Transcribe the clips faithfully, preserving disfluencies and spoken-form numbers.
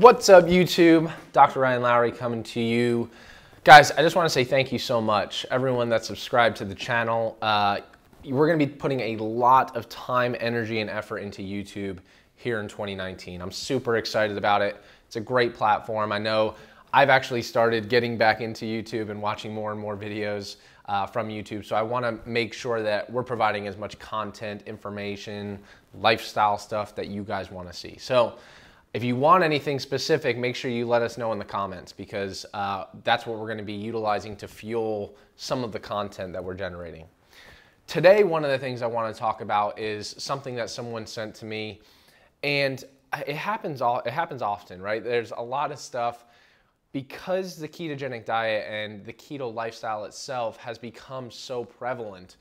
What's up, YouTube? Doctor Ryan Lowery coming to you. Guys, I just want to say thank you so much. Everyone that subscribed to the channel, uh, we're going to be putting a lot of time, energy, and effort into YouTube here in twenty nineteen. I'm super excited about it. It's a great platform. I know I've actually started getting back into YouTube and watching more and more videos uh, from YouTube. So I want to make sure that we're providing as much content, information, lifestyle stuff that you guys want to see. So if you want anything specific, make sure you let us know in the comments, because uh, that's what we're going to be utilizing to fuel some of the content that we're generating. Today, one of the things I want to talk about is something that someone sent to me, and it happens all it happens often, right? There's a lot of stuff because the ketogenic diet and the keto lifestyle itself has become so prevalent.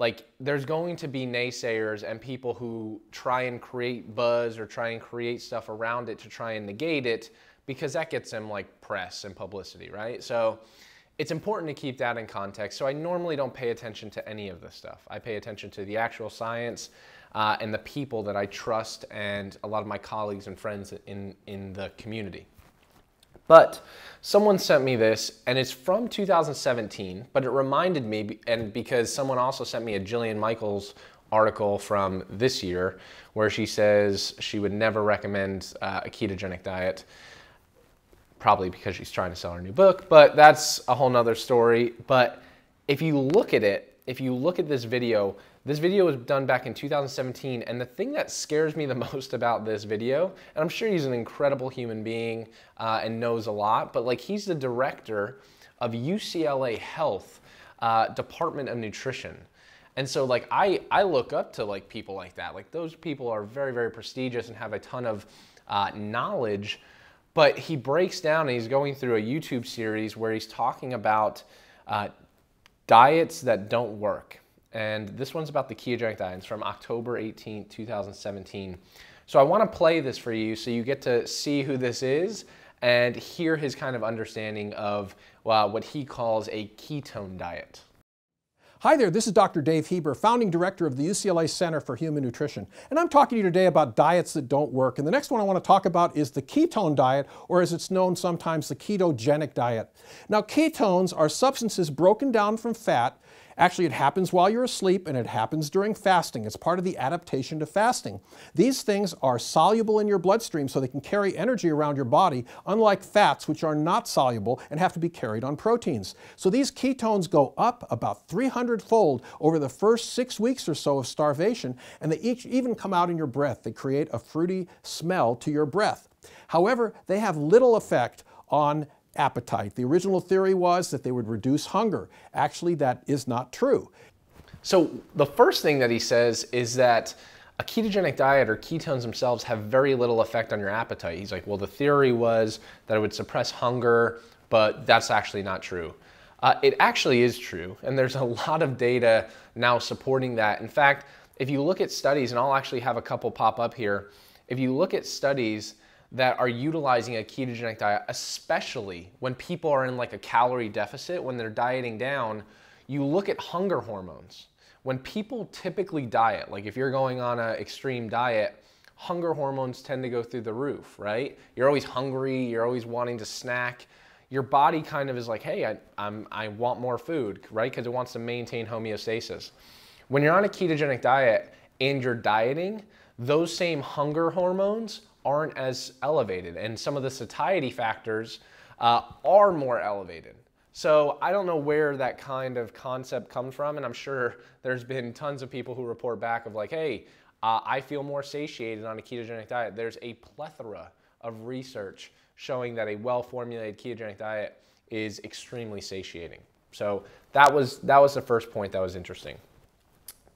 Like, there's going to be naysayers and people who try and create buzz or try and create stuff around it to try and negate it, because that gets them like press and publicity, right? So it's important to keep that in context. So I normally don't pay attention to any of this stuff. I pay attention to the actual science uh, and the people that I trust and a lot of my colleagues and friends in, in the community. But someone sent me this, and it's from two thousand seventeen, but it reminded me, and because someone also sent me a Jillian Michaels article from this year where she says she would never recommend uh, a ketogenic diet, probably because she's trying to sell her new book, but that's a whole nother story. But if you look at it, if you look at this video, this video was done back in two thousand seventeen, and the thing that scares me the most about this video, and I'm sure he's an incredible human being uh, and knows a lot, but like, he's the director of U C L A Health uh, Department of Nutrition. And so like, I, I look up to like people like that. Like, those people are very, very prestigious and have a ton of uh, knowledge, but he breaks down and he's going through a YouTube series where he's talking about uh, diets that don't work. And this one's about the ketogenic diet. It's from October eighteenth, two thousand seventeen. So I want to play this for you so you get to see who this is and hear his kind of understanding of uh, what he calls a ketone diet. Hi there, this is Doctor Dave Heber, founding director of the U C L A Center for Human Nutrition. And I'm talking to you today about diets that don't work. And the next one I want to talk about is the ketone diet, or as it's known sometimes, the ketogenic diet. Now, ketones are substances broken down from fat. Actually, it happens while you're asleep, and it happens during fasting. It's part of the adaptation to fasting. These things are soluble in your bloodstream, so they can carry energy around your body, unlike fats, which are not soluble and have to be carried on proteins. So these ketones go up about three hundred fold over the first six weeks or so of starvation, and they each even come out in your breath. They create a fruity smell to your breath. However, they have little effect on appetite. The original theory was that they would reduce hunger. Actually, that is not true. So the first thing that he says is that a ketogenic diet or ketones themselves have very little effect on your appetite. He's like, well, the theory was that it would suppress hunger, but that's actually not true. Uh, it actually is true, and there's a lot of data now supporting that. In fact, if you look at studies, and I'll actually have a couple pop up here, if you look at studies that are utilizing a ketogenic diet, especially when people are in like a calorie deficit, when they're dieting down, you look at hunger hormones. When people typically diet, like if you're going on an extreme diet, hunger hormones tend to go through the roof, right? You're always hungry, you're always wanting to snack. Your body kind of is like, hey, I, I'm, I want more food, right? Because it wants to maintain homeostasis. When you're on a ketogenic diet and you're dieting, those same hunger hormones aren't as elevated, and some of the satiety factors uh, are more elevated. So I don't know where that kind of concept comes from, and I'm sure there's been tons of people who report back of like, hey, uh, I feel more satiated on a ketogenic diet. There's a plethora of research showing that a well-formulated ketogenic diet is extremely satiating. So that was, that was the first point that was interesting.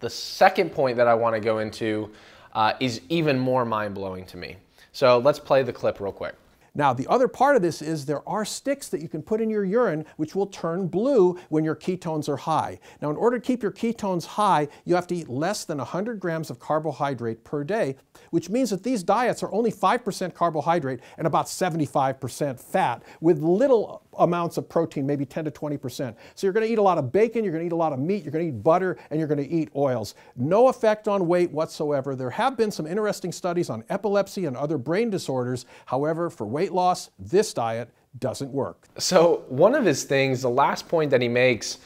The second point that I want to go into uh, is even more mind-blowing to me. So let's play the clip real quick. Now, the other part of this is there are sticks that you can put in your urine which will turn blue when your ketones are high. Now, in order to keep your ketones high, you have to eat less than one hundred grams of carbohydrate per day, which means that these diets are only five percent carbohydrate and about seventy-five percent fat, with little amounts of protein, maybe ten to twenty percent. So you're going to eat a lot of bacon, you're going to eat a lot of meat, you're going to eat butter, and you're going to eat oils. No effect on weight whatsoever. There have been some interesting studies on epilepsy and other brain disorders. However, for weight loss, this diet doesn't work. So one of his things, the last point that he makes,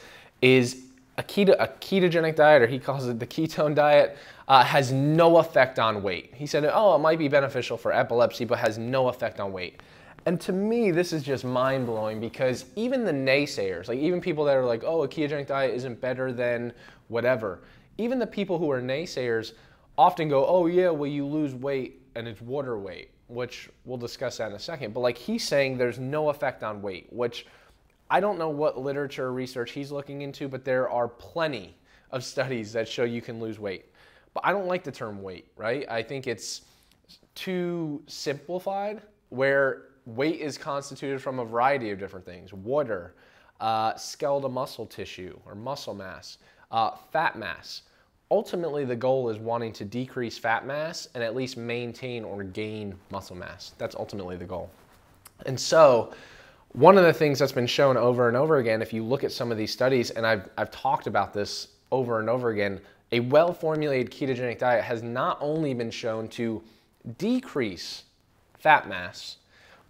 is a, keto, a ketogenic diet, or he calls it the ketone diet, uh, has no effect on weight. He said, oh, it might be beneficial for epilepsy, but has no effect on weight. And to me, this is just mind-blowing, because even the naysayers, like even people that are like, oh, a ketogenic diet isn't better than whatever, even the people who are naysayers often go, oh yeah, well, you lose weight and it's water weight, which we'll discuss that in a second. But like he's saying, there's no effect on weight, which I don't know what literature or research he's looking into, but there are plenty of studies that show you can lose weight. But I don't like the term weight, right? I think it's too simplified, where weight is constituted from a variety of different things: water, uh, skeletal muscle tissue or muscle mass, uh, fat mass. Ultimately, the goal is wanting to decrease fat mass and at least maintain or gain muscle mass. That's ultimately the goal. And so one of the things that's been shown over and over again, if you look at some of these studies, and I've, I've talked about this over and over again, a well-formulated ketogenic diet has not only been shown to decrease fat mass,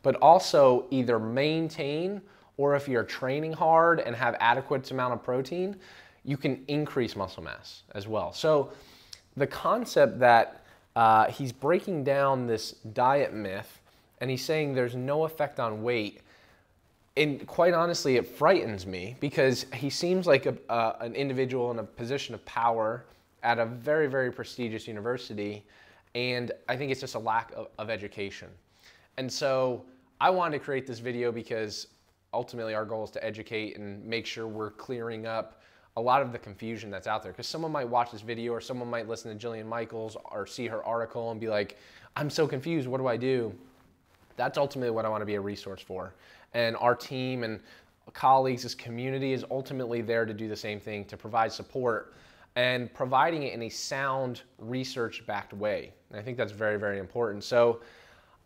but also either maintain, or if you're training hard and have adequate amount of protein, you can increase muscle mass as well. So the concept that uh, he's breaking down this diet myth, and he's saying there's no effect on weight, and quite honestly, it frightens me, because he seems like a, uh, an individual in a position of power at a very, very prestigious university, and I think it's just a lack of, of education. And so I wanted to create this video because ultimately our goal is to educate and make sure we're clearing up a lot of the confusion that's out there. Because someone might watch this video, or someone might listen to Jillian Michaels or see her article and be like, I'm so confused, what do I do? That's ultimately what I want to be a resource for. And our team and colleagues, this community, is ultimately there to do the same thing, to provide support and providing it in a sound, research-backed way. And I think that's very, very important. So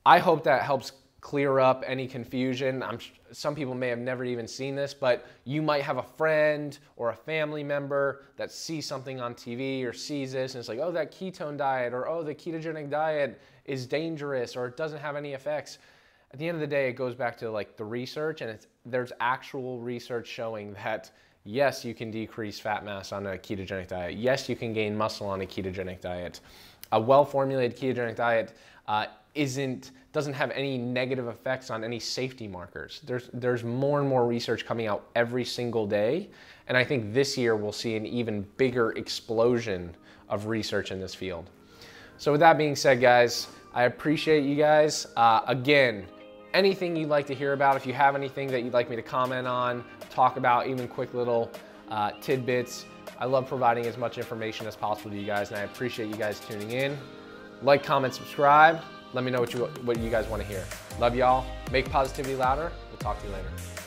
I hope that helps clear up any confusion. I'm, some people may have never even seen this, but you might have a friend or a family member that sees something on T V or sees this, and it's like, oh, that ketone diet, or oh, the ketogenic diet is dangerous, or it doesn't have any effects. At the end of the day, it goes back to like the research, and it's, there's actual research showing that yes, you can decrease fat mass on a ketogenic diet. Yes, you can gain muscle on a ketogenic diet. A well-formulated ketogenic diet uh, isn't doesn't have any negative effects on any safety markers. There's, there's more and more research coming out every single day, and I think this year we'll see an even bigger explosion of research in this field. So with that being said, guys, I appreciate you guys. Uh, again, anything you'd like to hear about, if you have anything that you'd like me to comment on, talk about, even quick little uh, tidbits, I love providing as much information as possible to you guys, and I appreciate you guys tuning in. Like, comment, subscribe. Let me know what you, what you guys want to hear. Love y'all. Make positivity louder. We'll talk to you later.